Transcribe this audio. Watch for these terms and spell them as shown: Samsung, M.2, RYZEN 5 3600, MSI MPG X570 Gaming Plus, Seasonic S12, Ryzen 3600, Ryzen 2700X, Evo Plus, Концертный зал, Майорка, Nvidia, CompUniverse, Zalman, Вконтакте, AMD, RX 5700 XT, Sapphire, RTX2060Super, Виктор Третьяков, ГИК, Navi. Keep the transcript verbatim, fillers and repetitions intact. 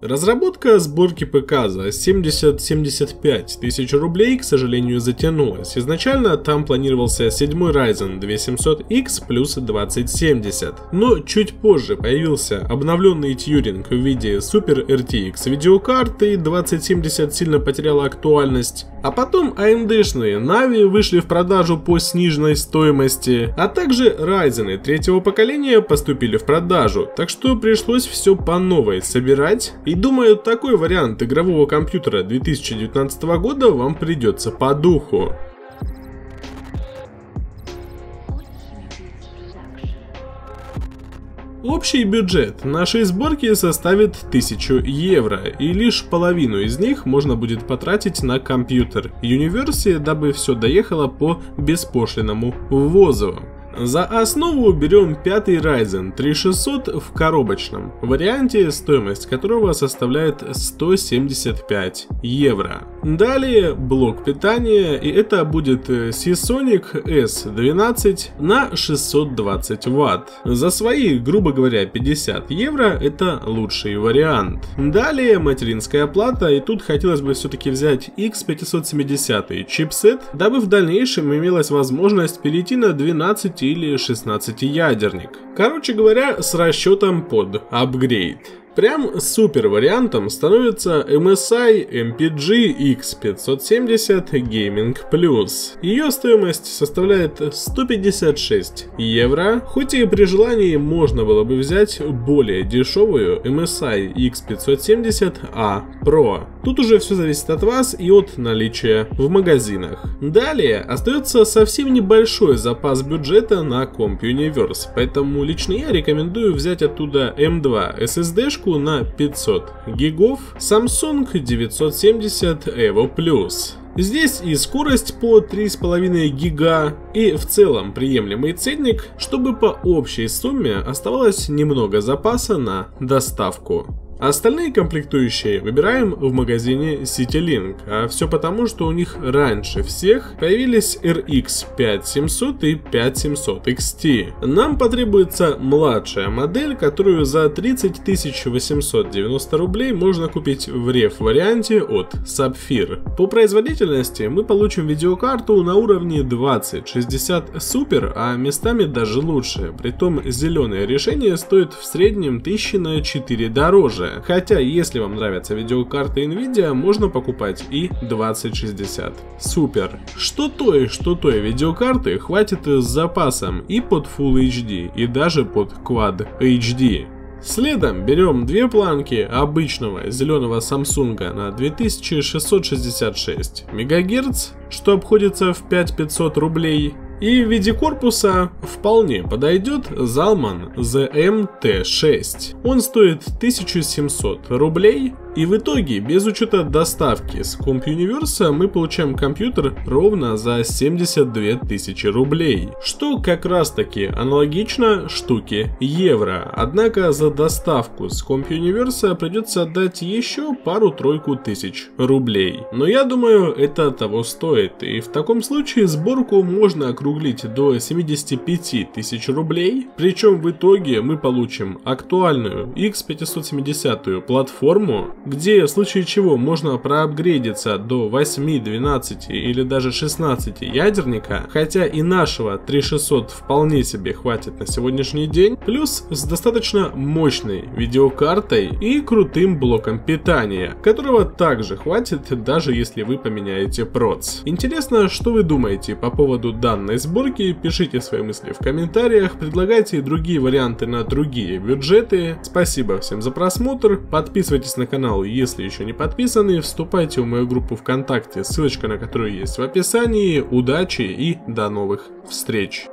Разработка сборки ПК за семьдесят-семьдесят пять тысяч рублей, к сожалению, затянулась. Изначально там планировался седьмой Ryzen две тысячи семьсот икс плюс двадцать семьдесят, но чуть позже появился обновленный тьюринг в виде Super эр ти экс видеокарты, двадцать семьдесят сильно потеряла актуальность, а потом эй эм ди-шные Navi вышли в продажу по сниженной стоимости, а также Ryzen третьего поколения поступили в продажу, так что пришлось все по новой собирать. И думаю, такой вариант игрового компьютера две тысячи девятнадцатого года вам придется по духу. Общий бюджет нашей сборки составит тысячу евро, и лишь половину из них можно будет потратить на компьютер Universe, дабы все доехало по беспошлинному ввозу. За основу берем пятый Ryzen тридцать шестьсот в коробочном варианте, стоимость которого составляет сто семьдесят пять евро. Далее блок питания, и это будет Seasonic эс двенадцать на шестьсот двадцать ватт. За свои, грубо говоря, пятьдесят евро это лучший вариант. Далее материнская плата, и тут хотелось бы все-таки взять икс пятьсот семьдесят чипсет, дабы в дальнейшем имелась возможность перейти на двенадцать или шестнадцать ядерник. Короче говоря, с расчетом под апгрейд. Прям супер вариантом становится эм эс ай эм пи джи икс пятьсот семьдесят Gaming Plus. Ее стоимость составляет сто пятьдесят шесть евро, хоть и при желании можно было бы взять более дешевую эм эс ай икс пятьсот семьдесят эй Pro. Тут уже все зависит от вас и от наличия в магазинах. Далее остается совсем небольшой запас бюджета на комп Universe, поэтому лично я рекомендую взять оттуда эм два эс эс ди-шку на пятьсот гигов, Samsung девятьсот семьдесят и ви о плюс. Здесь и скорость по три с половиной гига, и в целом приемлемый ценник, чтобы по общей сумме оставалось немного запаса на доставку. Остальные комплектующие выбираем в магазине CityLink, а все потому, что у них раньше всех появились эр икс пять тысяч семьсот и пять тысяч семьсот икс ти. Нам потребуется младшая модель, которую за тридцать тысяч восемьсот девяносто рублей можно купить в реф-варианте от Sapphire. По производительности мы получим видеокарту на уровне двадцать шестьдесят Super, а местами даже лучше, притом зеленое решение стоит в среднем тысячи на четыре дороже. Хотя, если вам нравятся видеокарты Nvidia, можно покупать и двадцать шестьдесят Super. Что той, что той видеокарты хватит с запасом и под Full эйч ди, и даже под Quad эйч ди. Следом берем две планки обычного зеленого Samsung на две тысячи шестьсот шестьдесят шесть мегагерц, что обходится в пять тысяч пятьсот рублей. И в виде корпуса вполне подойдет Zalman зэ эм тэ шесть. Он стоит тысячу семьсот рублей. И в итоге, без учета доставки с CompUniverse, мы получаем компьютер ровно за семьдесят две тысячи рублей, что как раз таки аналогично штуке евро. Однако за доставку с CompUniverse придется отдать еще пару-тройку тысяч рублей. Но я думаю, это того стоит, и в таком случае сборку можно округлить до семидесяти пяти тысяч рублей. Причем в итоге мы получим актуальную икс пятьсот семьдесят платформу, где в случае чего можно проапгрейдиться до восьми, двенадцати или даже шестнадцати ядерника, хотя и нашего тридцать шестьсот вполне себе хватит на сегодняшний день, плюс с достаточно мощной видеокартой и крутым блоком питания, которого также хватит, даже если вы поменяете проц. Интересно, что вы думаете по поводу данной сборки, пишите свои мысли в комментариях, предлагайте другие варианты на другие бюджеты. Спасибо всем за просмотр, подписывайтесь на канал, если еще не подписаны, вступайте в мою группу ВКонтакте, ссылочка на которую есть в описании. Удачи и до новых встреч!